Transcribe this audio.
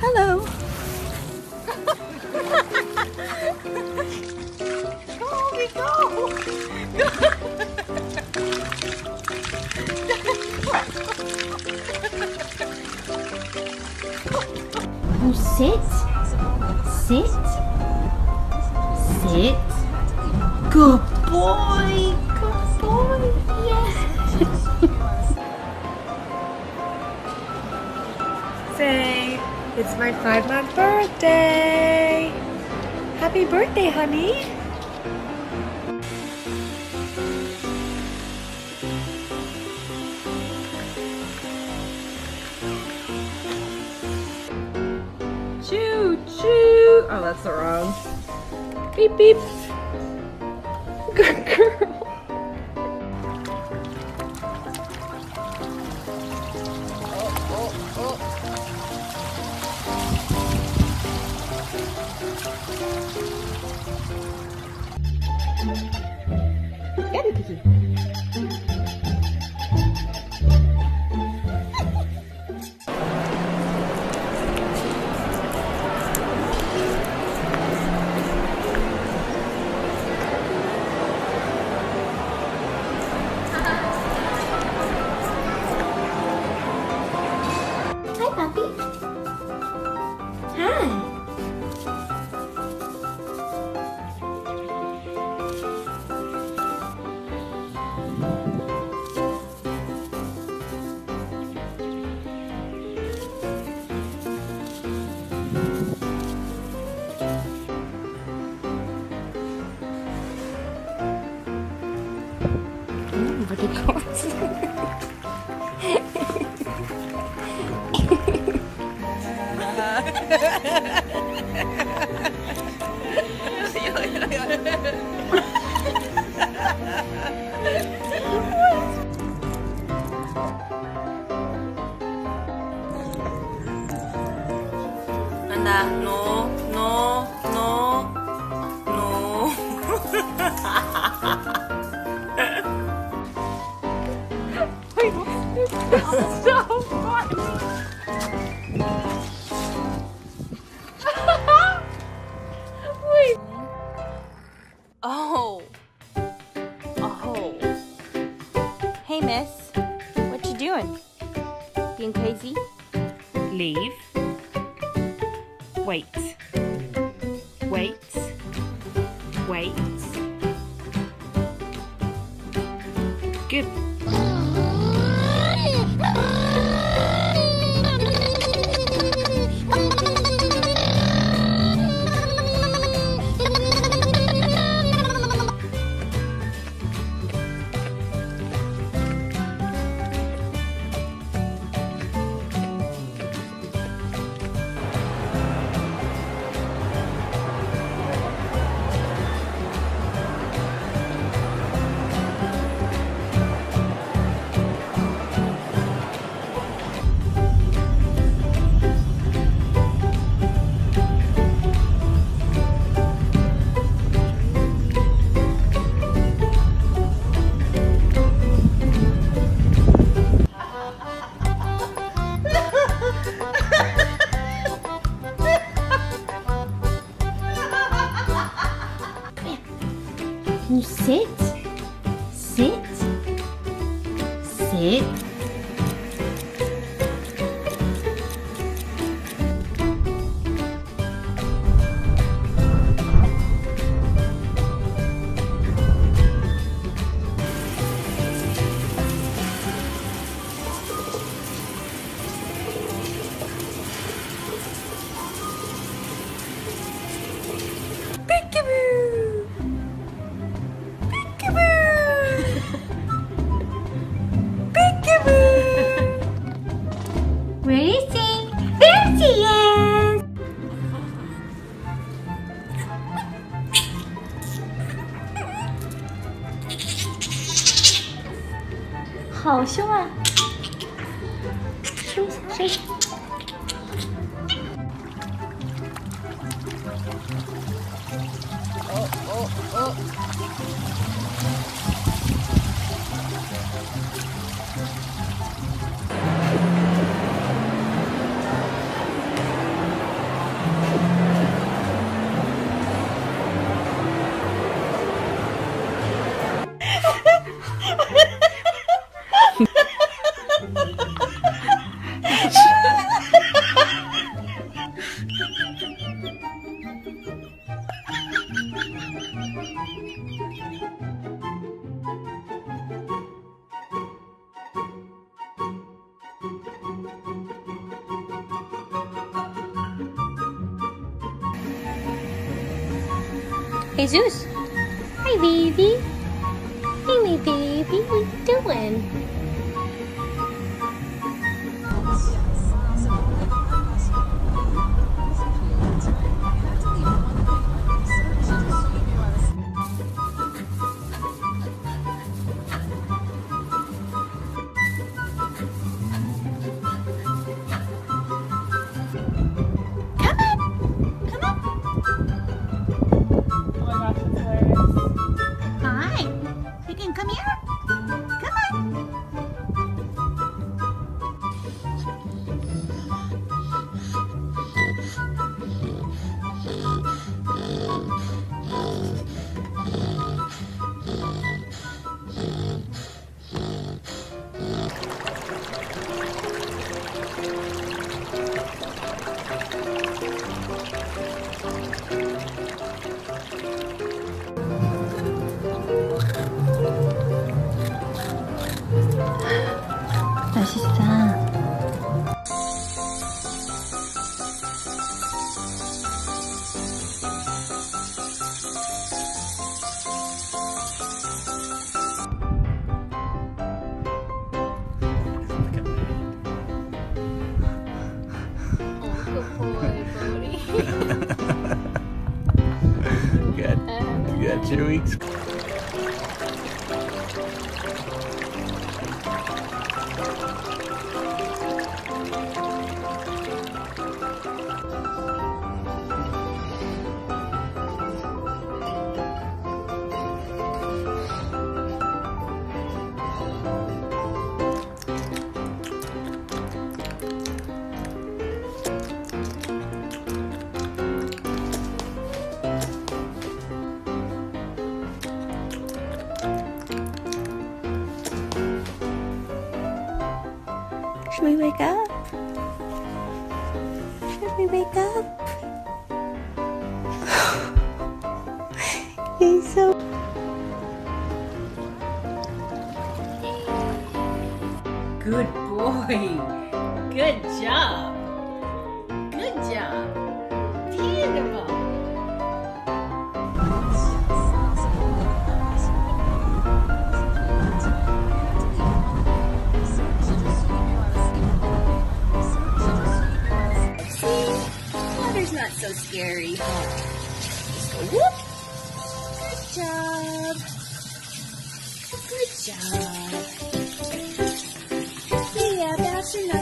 Hello. Go, we go. Oh, sit. Good boy. Good boy. Yes. It's my 5-month birthday! Happy birthday, honey! Choo choo! Oh, that's the wrong. Beep beep! Good girl! Get it, Kiki. Hi, puppy. Hi. No, no, no, no. Wait, this is so funny. Wait. Oh. Oh. Hey, miss. What you doing? Being crazy? Leave. Wait. Good. Sit. How show ah? Oh. Hey, Zeus. Hi, baby. Hey, my baby. What you doing? Got 2 weeks. Should we wake up? Should we wake up? He's so... Good boy! Good job! Good job! Beautiful! So scary. Just go whoop. Good job. Good job. Yeah, that's enough.